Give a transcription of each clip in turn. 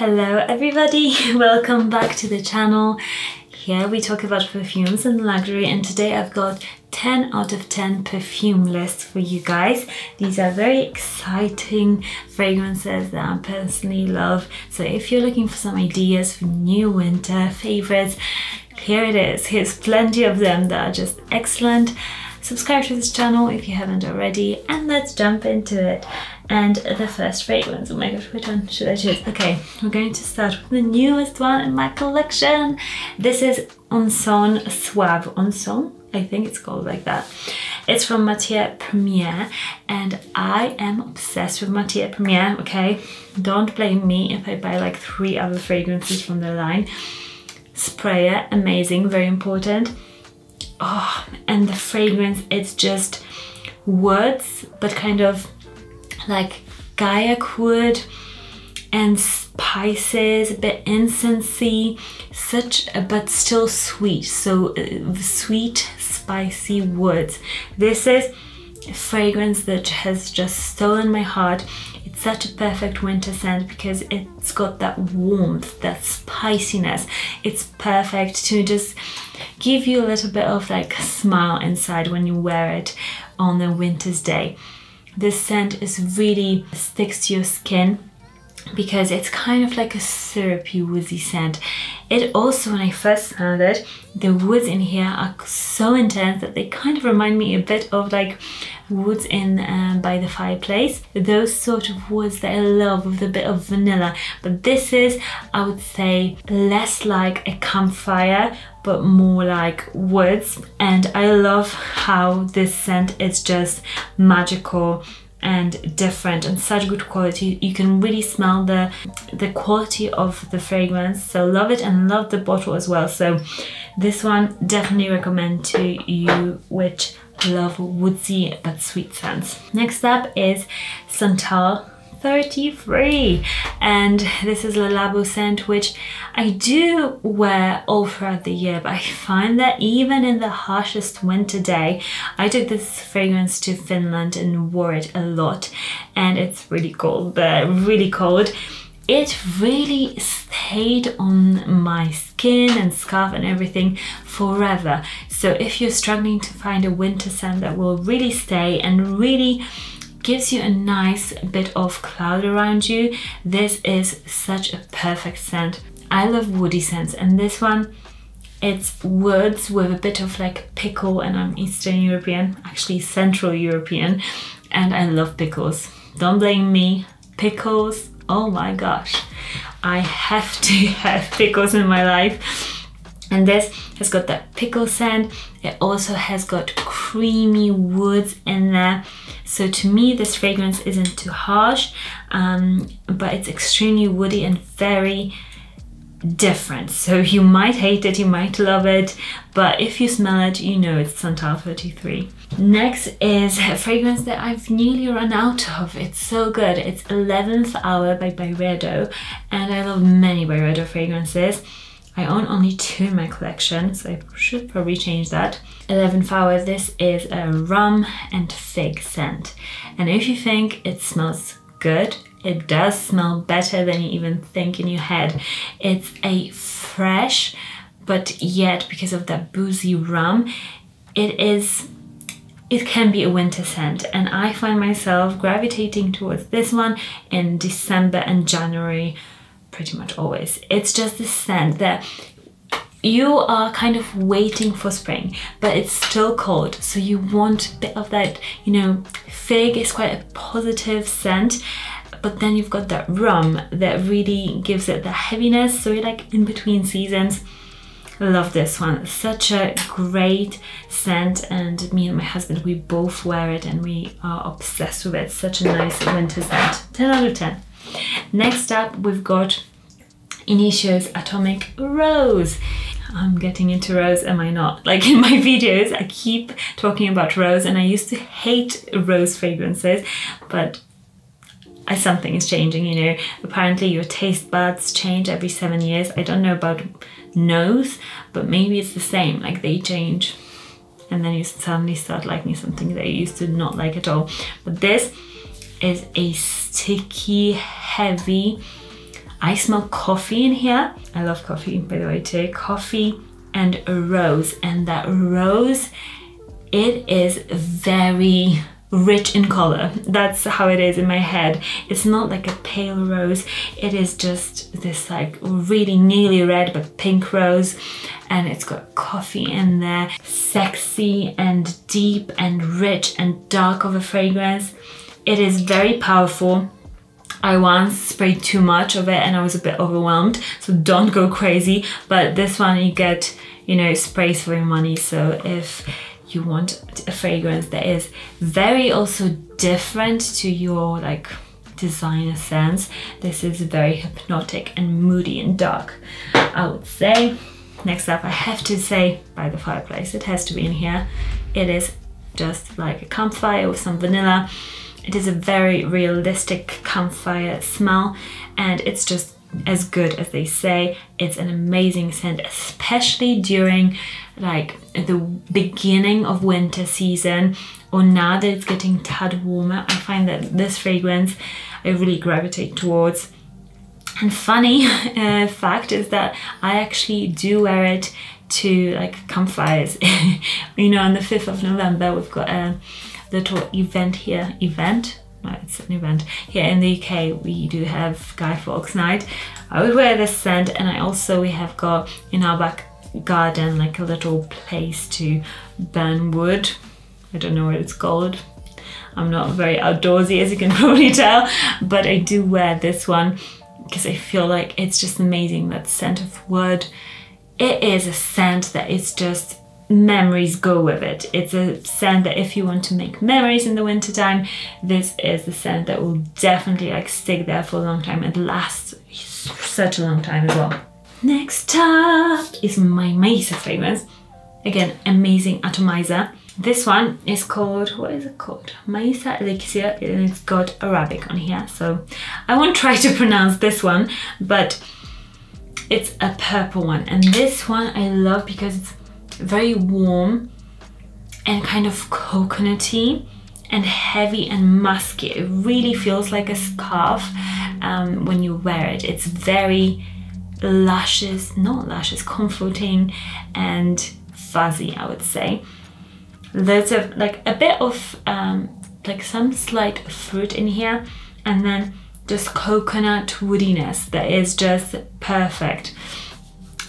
Hello everybody, welcome back to the channel. Here we talk about perfumes and luxury, and today I've got 10 out of 10 perfume lists for you guys. These are very exciting fragrances that I personally love. So if you're looking for some ideas for new winter favorites, here it is. Here's plenty of them that are just excellent. Subscribe to this channel if you haven't already, and let's jump into it. And the first fragrance, oh my gosh, which one should I choose? Okay, we're going to start with the newest one in my collection. This is Encens Suave. Encens, I think it's called like that. It's from Matiere Premiere, and I am obsessed with Matiere Premiere, okay? Don't blame me if I buy like 3 other fragrances from the line. Sprayer, amazing, very important. Oh, and the fragrance, it's just woods, but kind of like Gayak wood and spices, a bit incensey, but still sweet. So sweet, spicy woods. This is a fragrance that has just stolen my heart. It's such a perfect winter scent because it's got that warmth, that spiciness. It's perfect to just give you a little bit of like a smile inside when you wear it on a winter's day. This scent is really sticks to your skin because it's kind of like a syrupy, woodsy scent. It also, when I first smelled it, the woods in here are so intense that they kind of remind me a bit of like woods in by the fireplace. Those sort of woods that I love with a bit of vanilla. But this is, I would say, less like a campfire, but more like woods. And I love how this scent is just magical and different and such good quality. You can really smell the quality of the fragrance. So love it, and love the bottle as well. So this one definitely recommend to you which love woodsy but sweet scents. Next up is Santal 33, and this is Le Labo scent, which I do wear all throughout the year, but I find that even in the harshest winter day, I took this fragrance to Finland and wore it a lot, and it's really cold, but really cold. It really stayed on my skin and scarf and everything forever. So if you're struggling to find a winter scent that will really stay and really gives you a nice bit of cloud around you, this is such a perfect scent. I love woody scents, and this one, it's woods with a bit of like pickle, and I'm Eastern European, actually Central European, and I love pickles. Don't blame me, pickles, oh my gosh. I have to have pickles in my life. And this has got that pickle scent. It also has got creamy woods in there. So to me, this fragrance isn't too harsh, but it's extremely woody and very different. So you might hate it, you might love it, but if you smell it, you know it's Santal 33. Next is a fragrance that I've nearly run out of. It's so good. It's 11th Hour by Byredo, and I love many Byredo fragrances. I own only 2 in my collection, so I should probably change that. 11th Hour, this is a rum and fig scent. And if you think it smells good, it does smell better than you even think in your head. It's a fresh, but yet because of that boozy rum, it can be a winter scent, and I find myself gravitating towards this one in December and January. Pretty much always. It's just this scent that you are kind of waiting for spring, but it's still cold, so you want a bit of that, you know, fig is quite a positive scent, but then you've got that rum that really gives it the heaviness, so you're like in between seasons. Love this one, such a great scent, and me and my husband, we both wear it and we are obsessed with it. Such a nice winter scent, 10 out of 10. Next up, we've got Initio's Atomic Rose. I'm getting into Rose, am I not? Like in my videos, I keep talking about Rose, and I used to hate Rose fragrances, but something is changing, you know. Apparently your taste buds change every 7 years. I don't know about nose, but maybe it's the same, like they change. And then you suddenly start liking something that you used to not like at all. But this is a sticky, heavy I smell coffee in here. I love coffee, by the way, too. Coffee and a rose, and that rose, it is very rich in color. That's how it is in my head. It's not like a pale rose. It is just this like really nearly red but pink rose, and it's got coffee in there. Sexy and deep and rich and dark of a fragrance. It is very powerful. I once sprayed too much of it and I was a bit overwhelmed, so don't go crazy. But this one you get, you know, sprays for your money. So if you want a fragrance that is very also different to your like designer sense, this is very hypnotic and moody and dark, I would say. Next up, I have to say By the Fireplace. It has to be in here. It is just like a campfire with some vanilla. It is a very realistic campfire smell, and it's just as good as they say. It's an amazing scent, especially during like the beginning of winter season, or now that it's getting tad warmer. I find that this fragrance I really gravitate towards. And funny fact is that I actually do wear it to like campfires. You know, on the 5th of November we've got a little event here, no, it's an event here in the UK. We do have Guy Fawkes Night. I would wear this scent, and I also, we have got in our back garden like a little place to burn wood. I don't know what it's called. I'm not very outdoorsy, as you can probably tell, but I do wear this one because I feel like it's just amazing, that scent of wood. It is a scent that is just memories go with it. It's a scent that if you want to make memories in the winter time, this is the scent that will definitely like stick there for a long time and last such a long time as well. Next up is my Maissa fragrance. Again, amazing atomizer. This one is called, what is it called? Maissa Elixir, and it's got Arabic on here, so I won't try to pronounce this one, but it's a purple one. And this one I love because it's very warm and kind of coconutty and heavy and musky. It really feels like a scarf when you wear it. It's very luscious, not luscious, comforting and fuzzy, I would say. There's a, like a bit of like some slight fruit in here, and then just coconut woodiness that is just perfect.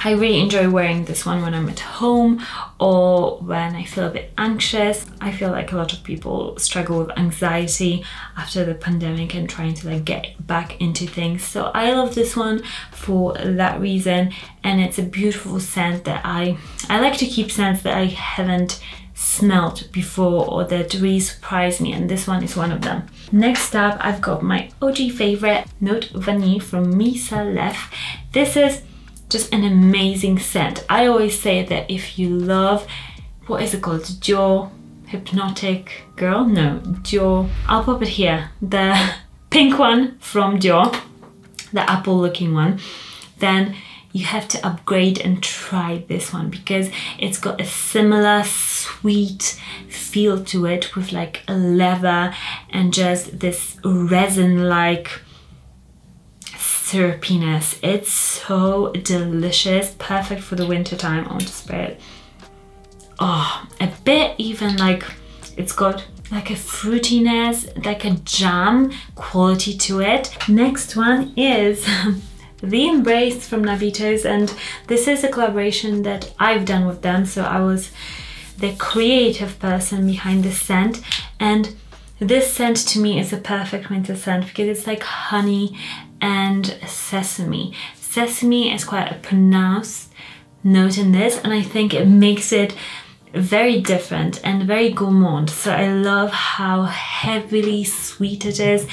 I really enjoy wearing this one when I'm at home or when I feel a bit anxious. I feel like a lot of people struggle with anxiety after the pandemic and trying to like get back into things. So I love this one for that reason, and it's a beautiful scent that I like to keep scents that I haven't smelled before or that really surprised me, and this one is one of them. Next up, I've got my OG favorite, Note Vanille from M. Micallef. This is just an amazing scent. I always say that if you love, what is it called? Dior Hypnotic Girl? No, Dior. I'll pop it here. The pink one from Dior, the apple looking one. Then you have to upgrade and try this one because it's got a similar sweet feel to it, with like a leather and just this resin-like syrupiness. It's so delicious, perfect for the winter time. I want to spray it. Oh, a bit even like, it's got like a fruitiness, like a jam quality to it. Next one is the Embrace from Navitos, and this is a collaboration that I've done with them, so I was the creative person behind this scent. And this scent to me is a perfect winter scent because it's like honey and sesame. Sesame is quite a pronounced note in this, and I think it makes it very different and very gourmand. So I love how heavily sweet it is.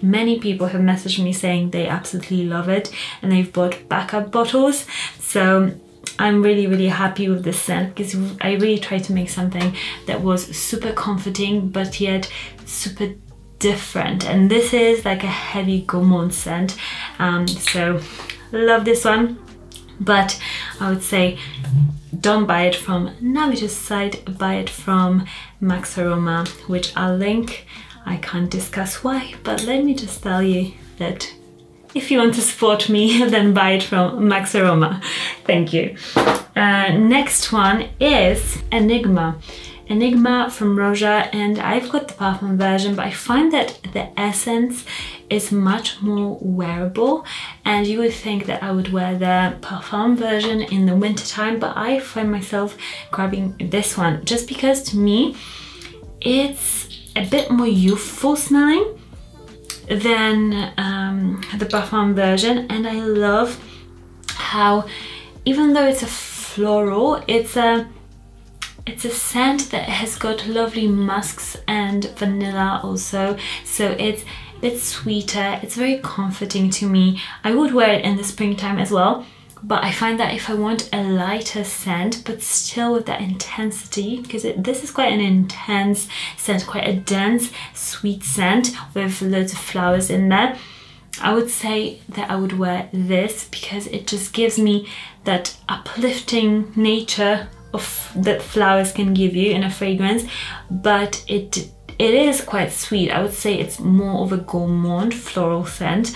Many people have messaged me saying they absolutely love it and they've bought backup bottles. So I'm really, really happy with this scent because I really tried to make something that was super comforting but yet super different, and this is like a heavy gourmand scent, so love this one. But I would say don't buy it from Navitos' site, buy it from Maxaroma, which I'll link. I can't discuss why, but let me just tell you that If you want to support me, then buy it from Maxaroma. Thank you. Next one is Enigma. Enigma from Roja, and I've got the parfum version, but I find that the essence is much more wearable, and you would think that I would wear the parfum version in the winter time, but I find myself grabbing this one just because to me it's a bit more youthful smelling than the parfum version, and I love how even though it's a floral, it's a scent that has got lovely musks and vanilla also, so it's a bit sweeter, it's very comforting to me. I would wear it in the springtime as well, but I find that if I want a lighter scent but still with that intensity, because this is quite an intense scent, quite a dense sweet scent with loads of flowers in there, I would say that I would wear this because it just gives me that uplifting nature that flowers can give you in a fragrance, but it is quite sweet. I would say it's more of a gourmand floral scent,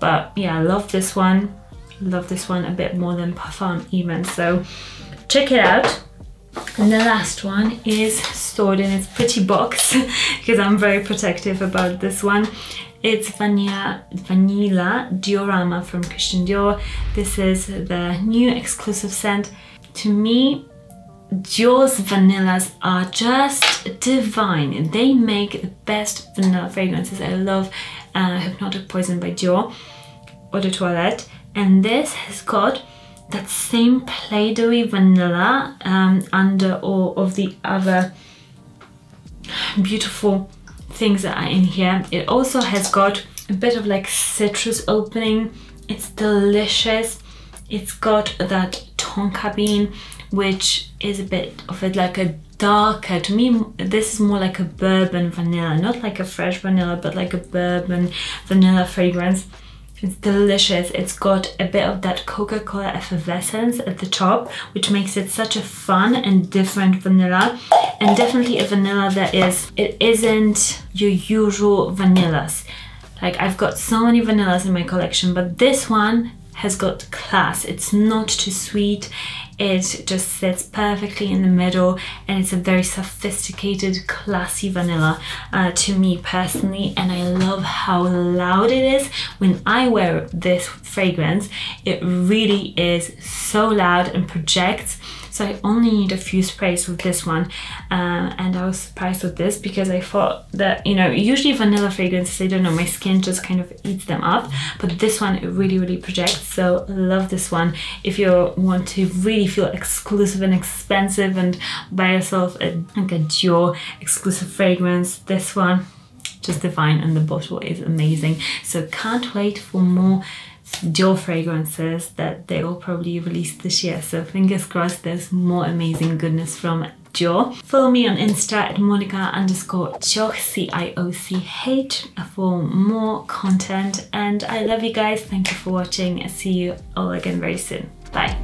but yeah, I love this one. Love this one a bit more than Parfum even, so check it out. And the last one is stored in its pretty box because I'm very protective about this one. It's Vanilla Diorama from Christian Dior. This is the new exclusive scent. To me, Dior's vanillas are just divine. They make the best vanilla fragrances. I love Hypnotic Poison by Dior, Eau de Toilette, and this has got that same play-doh-y vanilla under all of the other beautiful things that are in here. It also has got a bit of like citrus opening. It's delicious. It's got that tonka bean, which is a bit of it like a darker, to me this is more like a bourbon vanilla, not like a fresh vanilla, but like a bourbon vanilla fragrance. It's delicious. It's got a bit of that Coca-Cola effervescence at the top, which makes it such a fun and different vanilla, and definitely a vanilla that isn't your usual vanillas. Like, I've got so many vanillas in my collection, but this one has got class. It's not too sweet. It just sits perfectly in the middle, and it's a very sophisticated, classy vanilla to me personally, and I love how loud it is. When I wear this fragrance, it really is so loud and projects, so I only need a few sprays with this one, and I was surprised with this because I thought that, you know, usually vanilla fragrances, I don't know, my skin just kind of eats them up, but this one, it really projects, so love this one. If you want to really feel exclusive and expensive and buy yourself a Dior exclusive fragrance, this one just divine, and the bottle is amazing, so can't wait for more Dior fragrances that they will probably release this year, so fingers crossed there's more amazing goodness from Dior. Follow me on Insta at monica_cioch, C-I-O-C-H, for more content, and I love you guys. Thank you for watching. I'll see you all again very soon. Bye.